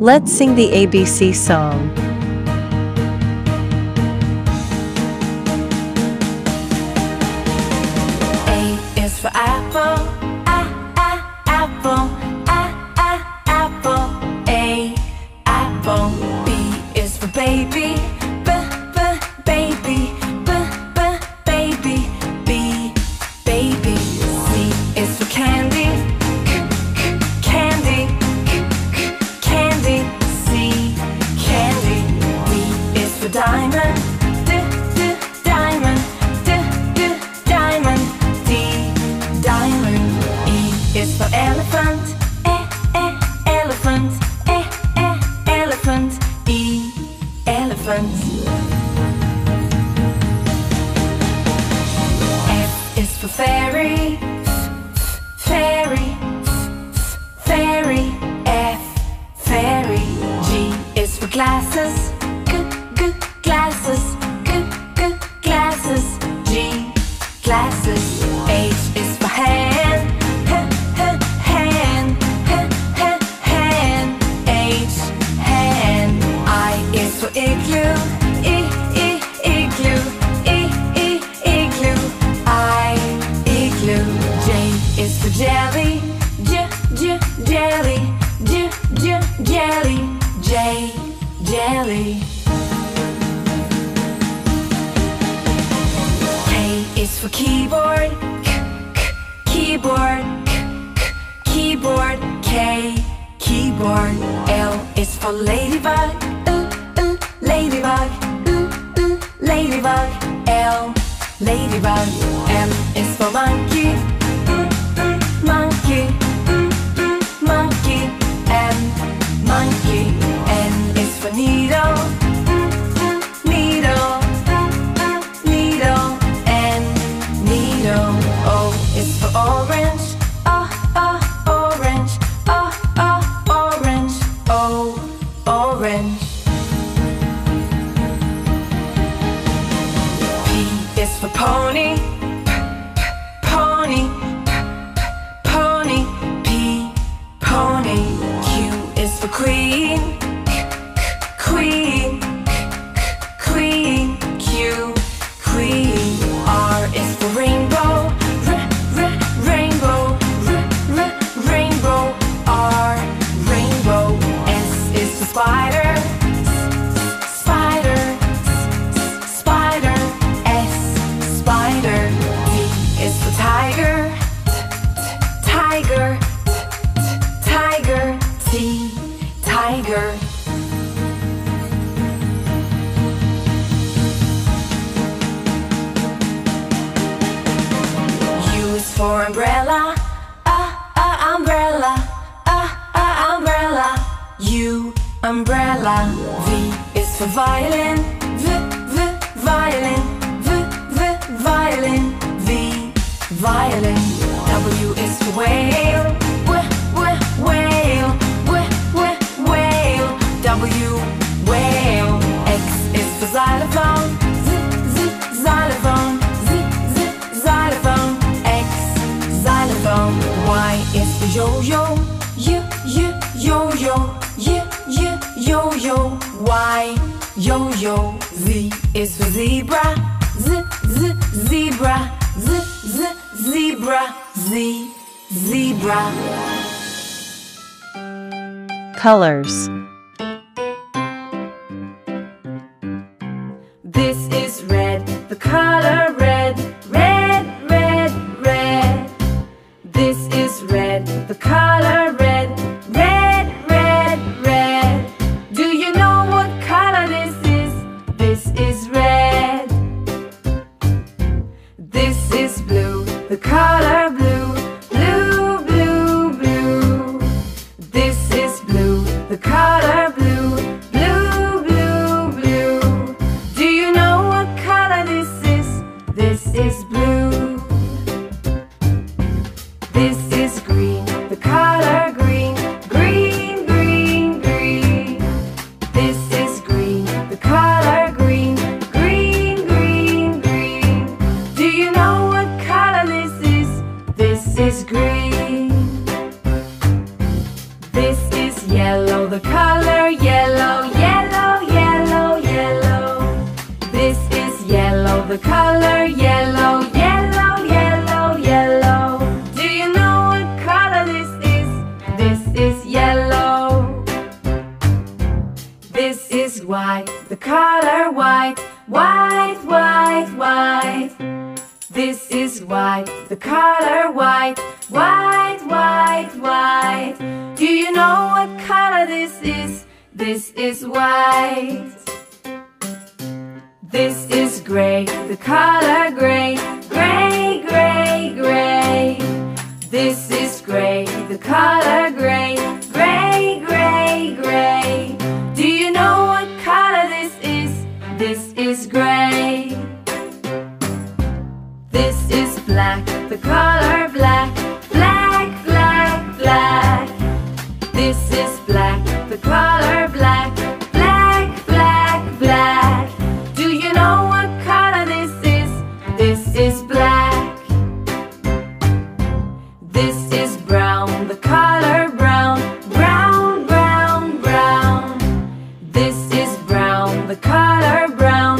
Let's sing the ABC song. A is for apple, apple, apple, A, apple. B is for baby, baby, baby, B, baby. C is for candy, candy, candy, C, candy. D is for diamond, diamond, diamond, D, diamond. E is for elephant, elephant, elephant, E, elephant. F is for fairy, fairy, fairy, F, fairy. G is for glasses, g, glasses, g, glasses, G, glasses. H is for hand, hand, hand, H, hand. I is for igloo, igloo. J is for jelly, jelly, jelly, J, jelly. K is for keyboard, keyboard, keyboard, K, keyboard. L is for ladybug, ladybug, ladybug, L, ladybug. M is for monkey, monkey, monkey, M, monkey. N is for needle, needle, needle, N, needle. O is for orange, orange, orange, O, orange. P is for pony, pony, pony, P, pony. Q is for queen, queen, queen, Q, queen. R is for rainbow, rainbow, rainbow, R, rainbow. S is for spider, spider, spider, S, spider. T is for tiger, tiger, tiger, T, tiger. U is for umbrella, umbrella, umbrella, U, umbrella. V is for violin, violin, violin, V, violin. W is for whale, whale, whale, W, whale. X is for xylophone, xylophone, xylophone, X, xylophone. Y is for yo-yo, yo-yo, yo-yo, Y, yo-yo. Z is for zebra, zebra, zebra, Z, zebra. Colors. This is red, the color red, red, red, red. This is red, the color red, red, red, red. Do you know what color this is? This is red. This is blue, the color blue, blue, blue, blue. This is blue, the color blue, blue, blue, blue. Do you know what color this is? This is blue. This is green, the color green, green, green, green. This is green, the color green, green, green, green. Do you know what color this is? This is green. This is yellow, the color white, the color white, white. This is white, the color white. Do you know what color this is? This is white. This is gray, the color gray. This is gray, the color gray. Do you know what color this is? This is gray. This is black, the color black. This is black, the color black. Do you know what color this is? This is black. This is brown, the color brown. This is brown, the color brown.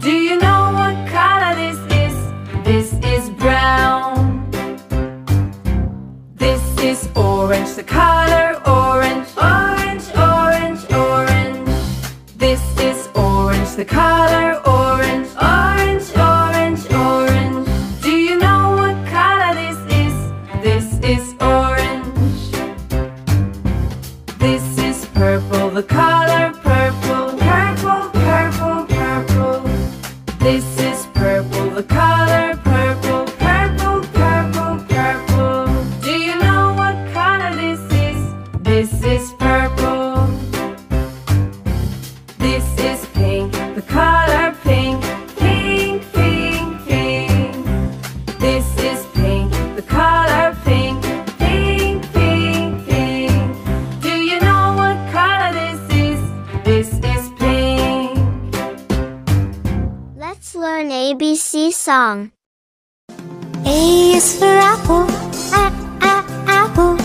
Do you know what color this is? This is brown. This is orange, the color orange. This is orange, the color orange. Do you know what color this is? This is orange. This is purple, the color purple. This is purple, the color purple. Do you know what color this is? This is purple. This is pink, the color pink. This is pink, the color pink. Do you know what color this is? This is pink. Let's learn ABC song. A is for apple, apple.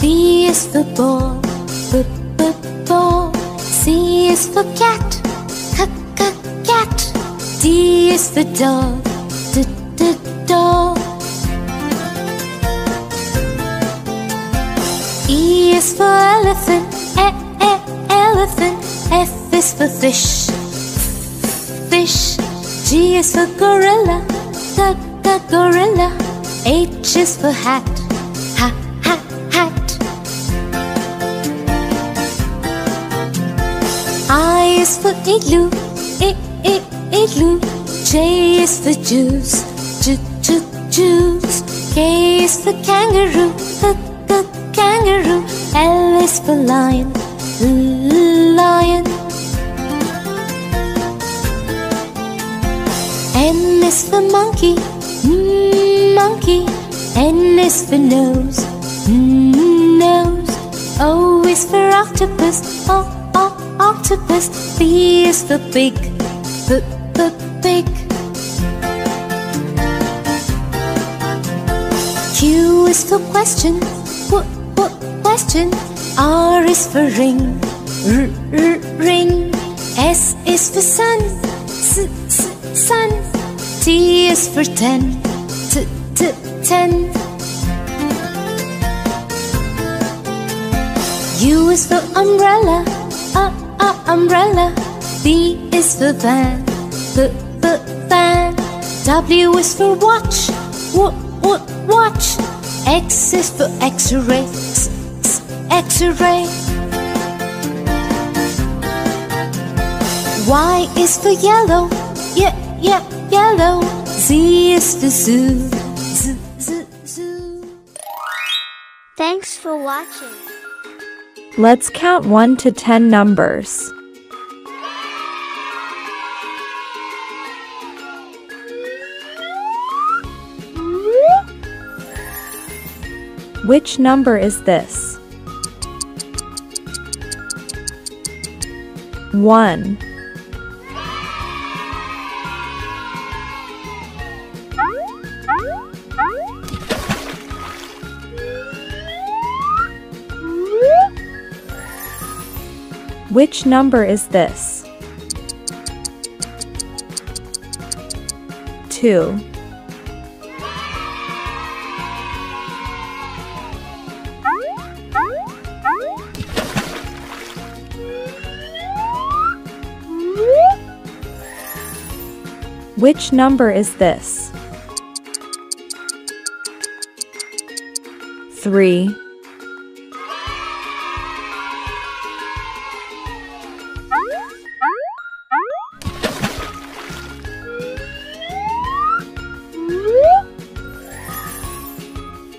B is for ball, ball. C is for cat, cat. D is for dog, dog. E is for elephant, elephant. F is for fish, fish. G is for gorilla, the gorilla. H is for hat, hat. I is for igloo, igloo. J is for juice, juice. K is for kangaroo, the kangaroo. L is for lion, lion. M is for monkey, monkey. N is for nose, nose. O is for octopus, octopus. B is for pig, pig. Q is for question, question. R is for ring, ring. S is for sun, sun. T is for ten, ten. U is for umbrella, umbrella. V is for van, van. W is for watch, watch. X is for X-ray, X-ray. Y is for yellow, yellow. Z is for zoo, zoo. Thanks for watching. Let's count 1 to 10 numbers. 1. Which number is this? 1. 1. Which number is this? 2. Which number is this? 3.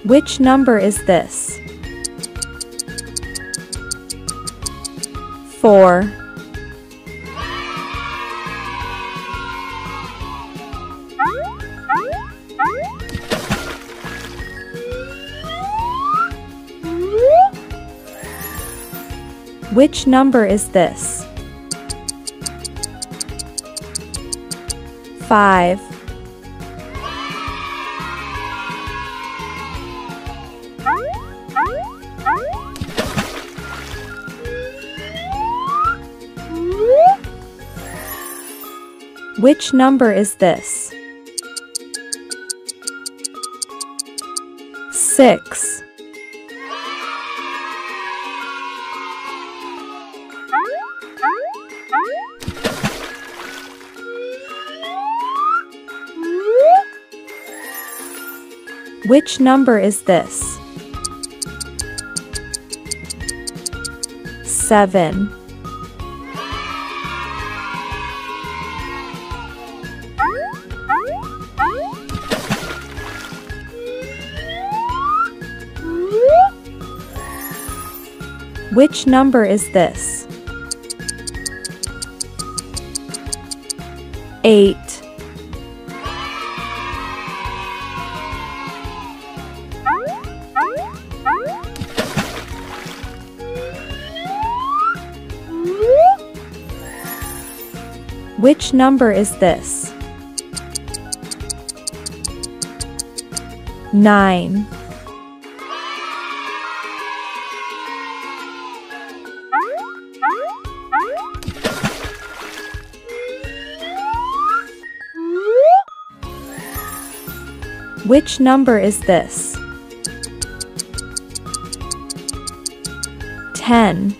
Which number is this? 4. Which number is this? 5. Which number is this? 6. Which number is this? 7. Which number is this? 8. Which number is this? 9. Which number is this? 10.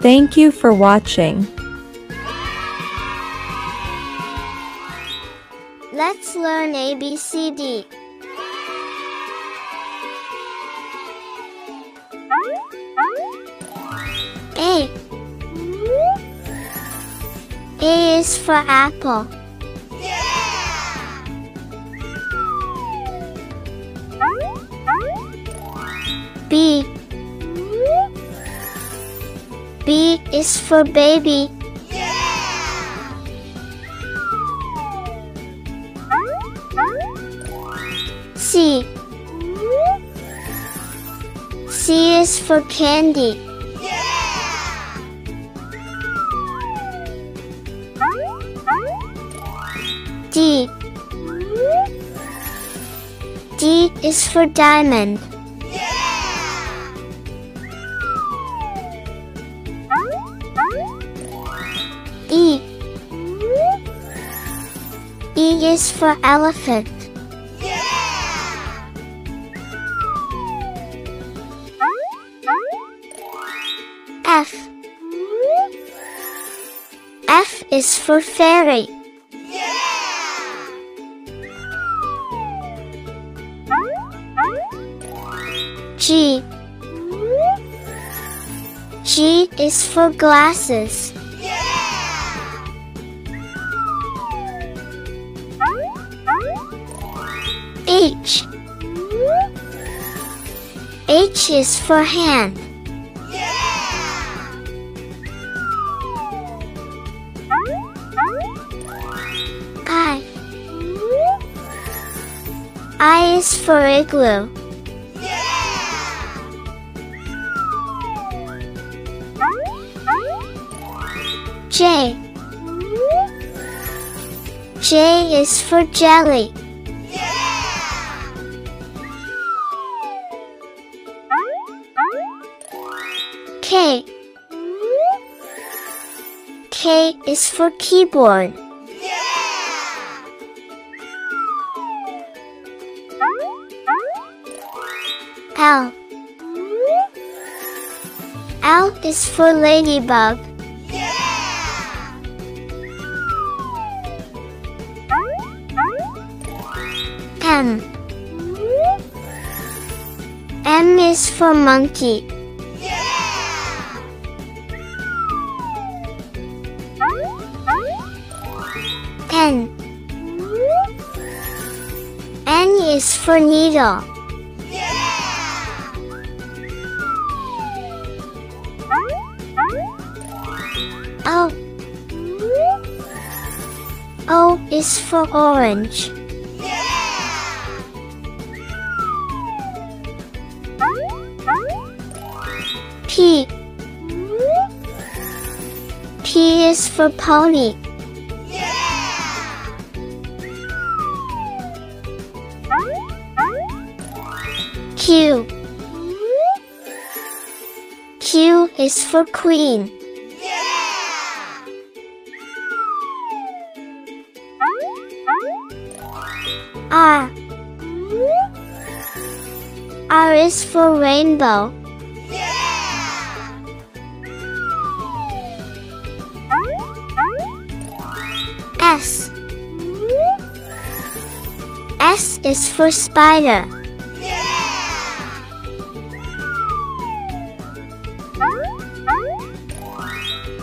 Thank you for watching. Let's learn ABCD. A is for apple. Yeah! B is for baby. Yeah! C is for candy. D is for diamond. Yeah! E is for elephant. Yeah! F is for fairy. G is for glasses. Yeah! H is for hand. Yeah! I is for igloo. J is for jelly. Yeah! K is for keyboard. Yeah! L. L is for ladybug. Yeah! M. M is for monkey. Yeah! N. N is for needle. O. O is for orange. Yeah! P. P is for pony. Yeah! Q. Q is for queen. R. R is for rainbow. Yeah! S. S is for spider. Yeah!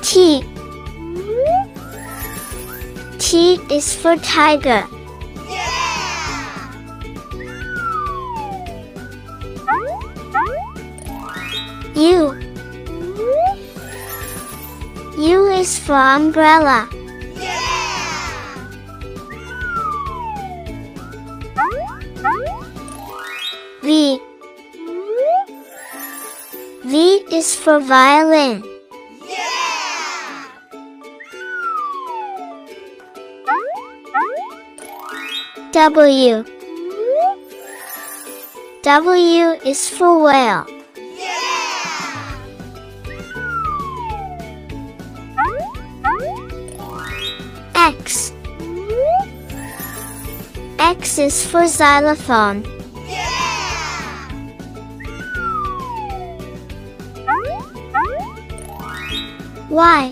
T. T is for tiger. U. U is for umbrella. Yeah! V. V is for violin. Yeah! W. W is for whale. X. X is for xylophone. Yeah! Y.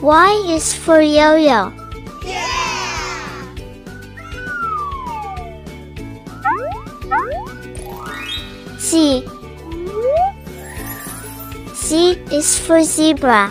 Y is for yo-yo. Yeah! Z. Z is for zebra.